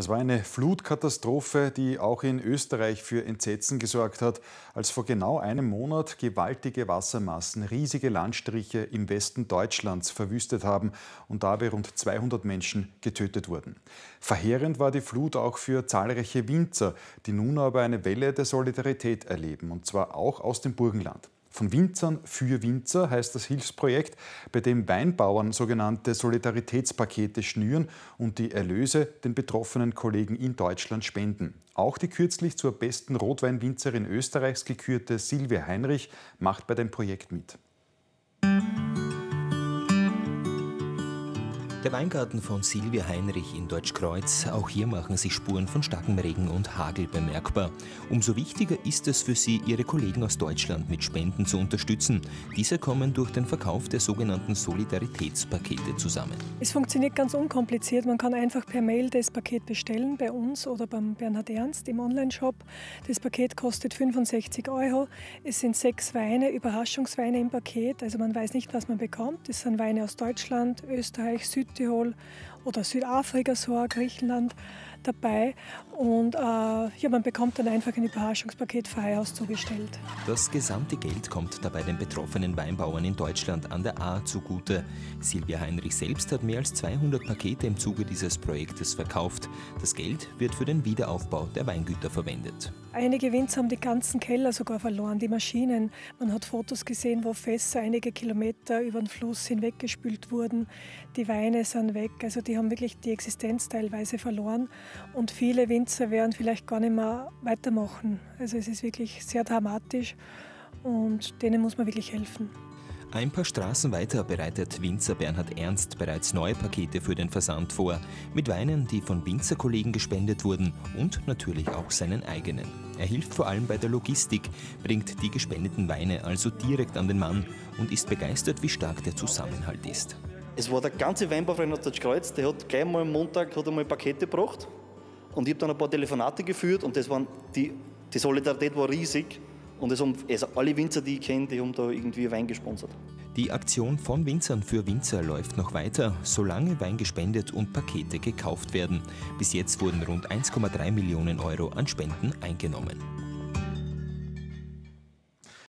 Es war eine Flutkatastrophe, die auch in Österreich für Entsetzen gesorgt hat, als vor genau einem Monat gewaltige Wassermassen riesige Landstriche im Westen Deutschlands verwüstet haben und dabei rund 200 Menschen getötet wurden. Verheerend war die Flut auch für zahlreiche Winzer, die nun aber eine Welle der Solidarität erleben, und zwar auch aus dem Burgenland. Von Winzern für Winzer heißt das Hilfsprojekt, bei dem Weinbauern sogenannte Solidaritätspakete schnüren und die Erlöse den betroffenen Kollegen in Deutschland spenden. Auch die kürzlich zur besten Rotweinwinzerin Österreichs gekürte Silvia Heinrich macht bei dem Projekt mit. Der Weingarten von Silvia Heinrich in Deutschkreuz, auch hier machen sich Spuren von starkem Regen und Hagel bemerkbar. Umso wichtiger ist es für sie, ihre Kollegen aus Deutschland mit Spenden zu unterstützen. Diese kommen durch den Verkauf der sogenannten Solidaritätspakete zusammen. Es funktioniert ganz unkompliziert. Man kann einfach per Mail das Paket bestellen, bei uns oder beim Bernhard Ernst im Onlineshop. Das Paket kostet 65 €. Es sind 6 Weine, Überraschungsweine im Paket. Also man weiß nicht, was man bekommt. Es sind Weine aus Deutschland, Österreich, Südtirol oder Südafrika, so Griechenland dabei, und ja, man bekommt dann einfach ein Überraschungspaket Freihaus zugestellt. Das gesamte Geld kommt dabei den betroffenen Weinbauern in Deutschland an der Ahr zugute. Silvia Heinrich selbst hat mehr als 200 Pakete im Zuge dieses Projektes verkauft. Das Geld wird für den Wiederaufbau der Weingüter verwendet. Einige Winzer haben die ganzen Keller sogar verloren, die Maschinen. Man hat Fotos gesehen, wo Fässer einige Kilometer über den Fluss hinweggespült wurden. Die Weine sind weg, also die haben wirklich die Existenz teilweise verloren. Und viele Winzer werden vielleicht gar nicht mehr weitermachen. Also es ist wirklich sehr dramatisch und denen muss man wirklich helfen. Ein paar Straßen weiter bereitet Winzer Bernhard Ernst bereits neue Pakete für den Versand vor. Mit Weinen, die von Winzerkollegen gespendet wurden, und natürlich auch seinen eigenen. Er hilft vor allem bei der Logistik, bringt die gespendeten Weine also direkt an den Mann und ist begeistert, wie stark der Zusammenhalt ist. Es war der ganze Weinbauverein aus Deutschkreuz, der hat gleich mal am Montag Pakete gebracht. Und ich habe dann ein paar Telefonate geführt und das waren die Solidarität war riesig. Und es haben alle Winzer, die ich kenne, die haben da irgendwie Wein gesponsert. Die Aktion von Winzern für Winzer läuft noch weiter, solange Wein gespendet und Pakete gekauft werden. Bis jetzt wurden rund 1,3 Millionen € an Spenden eingenommen.